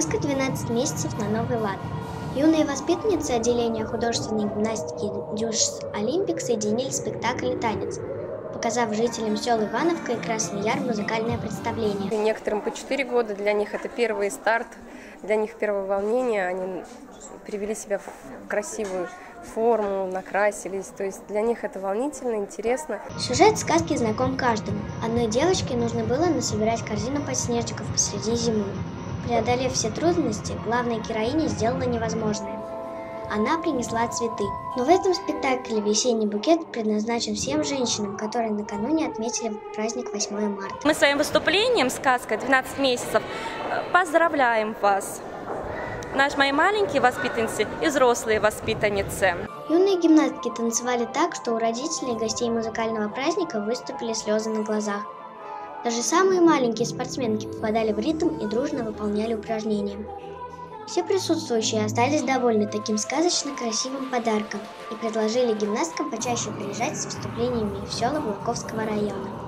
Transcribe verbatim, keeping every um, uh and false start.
Сказка «двенадцать месяцев на новый лад». Юные воспитанницы отделения художественной гимнастики Дюшс Олимпик соединили спектакль и танец, показав жителям сел Ивановка и Красный Яр музыкальное представление. Некоторым по четыре года, для них это первый старт, для них первое волнение, они привели себя в красивую форму, накрасились, то есть для них это волнительно, интересно. Сюжет сказки знаком каждому. Одной девочке нужно было насобирать корзину подснежников посреди зимы. Преодолев все трудности, главная героиня сделала невозможное. Она принесла цветы. Но в этом спектакле весенний букет предназначен всем женщинам, которые накануне отметили праздник восьмое марта. Мы своим выступлением «Сказка двенадцать месяцев» поздравляем вас, наши мои маленькие воспитанницы и взрослые воспитанницы. Юные гимнастки танцевали так, что у родителей и гостей музыкального праздника выступили слезы на глазах. Даже самые маленькие спортсменки попадали в ритм и дружно выполняли упражнения. Все присутствующие остались довольны таким сказочно красивым подарком и предложили гимнасткам почаще приезжать с выступлениями в села Волковского района.